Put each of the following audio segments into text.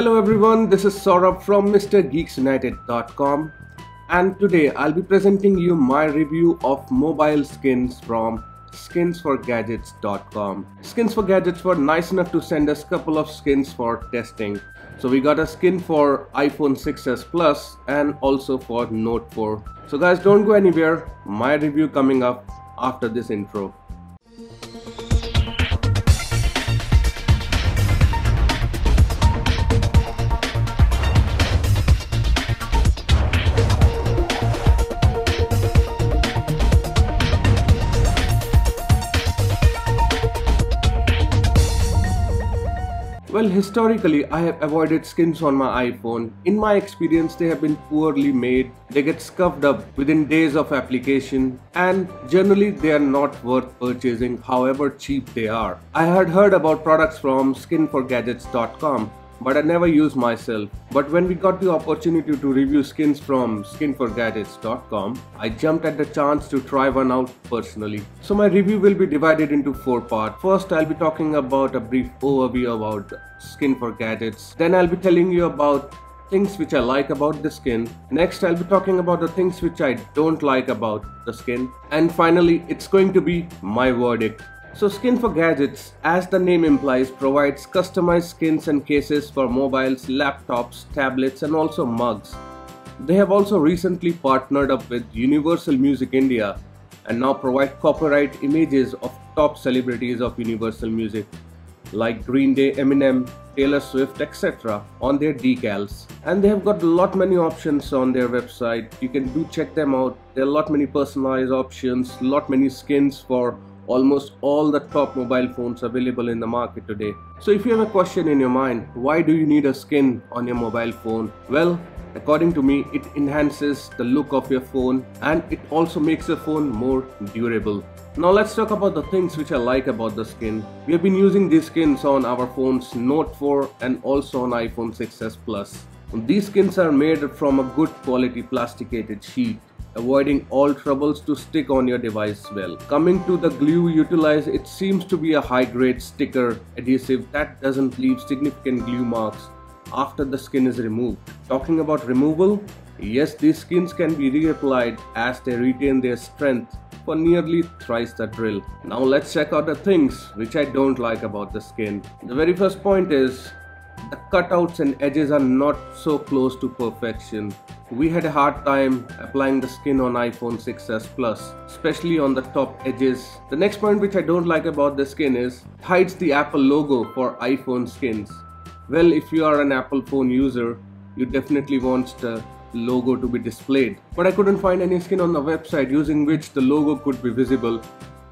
Hello everyone, this is Saurabh from MrGeeksUnited.com and today I'll be presenting you my review of mobile skins from skinsforgadgets.com. Skins for Gadgets were nice enough to send us a couple of skins for testing. So we got a skin for iPhone 6s Plus and also for Note 4. So guys, don't go anywhere, my review coming up after this intro. Well, historically, I have avoided skins on my iPhone. In my experience, they have been poorly made, they get scuffed up within days of application, and generally they are not worth purchasing however cheap they are. I had heard about products from skinsforgadgets.com, but I never used myself. But when we got the opportunity to review skins from skinsforgadgets.com, I jumped at the chance to try one out personally. So my review will be divided into four parts. First, I'll be talking about a brief overview about Skin for Gadgets. Then I'll be telling you about things which I like about the skin. Next, I'll be talking about the things which I don't like about the skin. And finally, it's going to be my verdict. So Skin for Gadgets, as the name implies, provides customized skins and cases for mobiles, laptops, tablets and also mugs. They have also recently partnered up with Universal Music India and now provide copyright images of top celebrities of Universal Music like Green Day, Eminem, Taylor Swift, etc. on their decals. And they have got lot many options on their website. You can do check them out. There are lot many personalized options, lot many skins for almost all the top mobile phones available in the market today. So if you have a question in your mind, why do you need a skin on your mobile phone? Well, according to me, it enhances the look of your phone and it also makes your phone more durable. Now let's talk about the things which I like about the skin. We have been using these skins on our phones Note 4 and also on iPhone 6s Plus. These skins are made from a good quality plasticated sheet, avoiding all troubles to stick on your device well. Coming to the glue utilized, it seems to be a high-grade sticker adhesive that doesn't leave significant glue marks after the skin is removed. Talking about removal, yes, these skins can be reapplied as they retain their strength for nearly thrice the drill. Now let's check out the things which I don't like about the skin. The very first point is the cutouts and edges are not so close to perfection. We had a hard time applying the skin on iPhone 6s Plus, especially on the top edges. The next point which I don't like about the skin is it hides the Apple logo for iPhone skins. Well, if you are an Apple phone user, you definitely want the logo to be displayed. But I couldn't find any skin on the website using which the logo could be visible.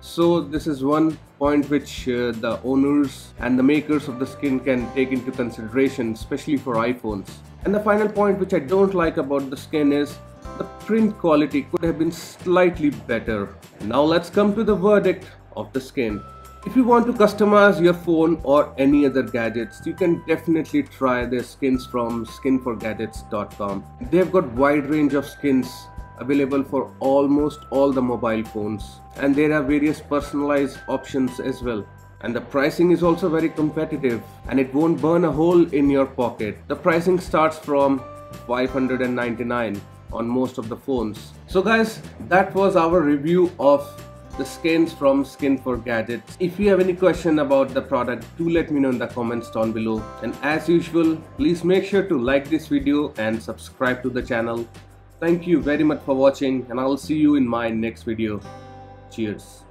So this is one point which the owners and the makers of the skin can take into consideration, especially for iPhones. And the final point which I don't like about the skin is the print quality could have been slightly better. Now let's come to the verdict of the skin. If you want to customize your phone or any other gadgets, you can definitely try their skins from skinsforgadgets.com. They've got wide range of skins available for almost all the mobile phones, and there are various personalized options as well, and the pricing is also very competitive and it won't burn a hole in your pocket. The pricing starts from 599 on most of the phones. So guys, that was our review of the skins from Skin for Gadgets. If you have any question about the product, do let me know in the comments down below, and as usual, please make sure to like this video and subscribe to the channel. Thank you very much for watching, and I'll see you in my next video. Cheers.